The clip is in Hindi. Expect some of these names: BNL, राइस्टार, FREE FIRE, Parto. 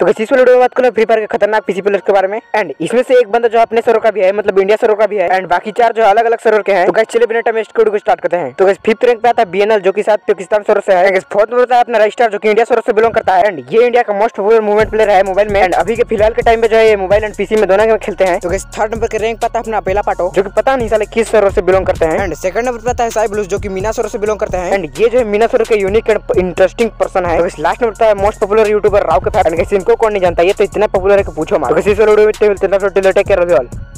तो बस इस वीडियो में बात करना फ्री फायर के खतरनाक पीसी प्लेयर्स के बारे में। एंड इसमें से एक बंदा जो अपने सर्वर का भी है, मतलब इंडिया सर्वर का भी है, एंड बाकी चार जो अलग अलग सर्वर के हैं। तो गाइस चलिए बिना टाइम वेस्ट किए स्टार्ट करते हैं। तो गाइस 5th रैंक पे आता है BNL जो कि साथ पाकिस्तान सर्वर से है। गाइस 4th नंबर आता है अपना राइस्टार जो कि इंडिया सर्वर से बिलोंग करता है। एंड ये इंडिया का मोस्ट पॉपुलर मूवमेंट प्लेयर है मोबाइल में। एंड अभी के फिलहाल के टाइम पे जो है ये मोबाइल एंड पीसी में दोनों में खेलते हैं। तो गाइस 3rd नंबर के रैंक पाता है अपना पहला पार्टो जो कि पता नहीं साले किस सर्वर से बिलोंग करते हैं। एंड 2nd नंबर पाता है साई ब्लूज जो कि मीना सर्वर से बिलोंग करते हैं। एंड ये जो है मीना सर्वर के यूनिक एंड इंटरेस्टिंग पर्सन है। गाइस लास्ट नंबर है मोस्ट पॉपुलर यूट्यूबर राव के फैन। कौन नहीं जानता, ये तो इतना पॉपुलर है कि पूछो मत।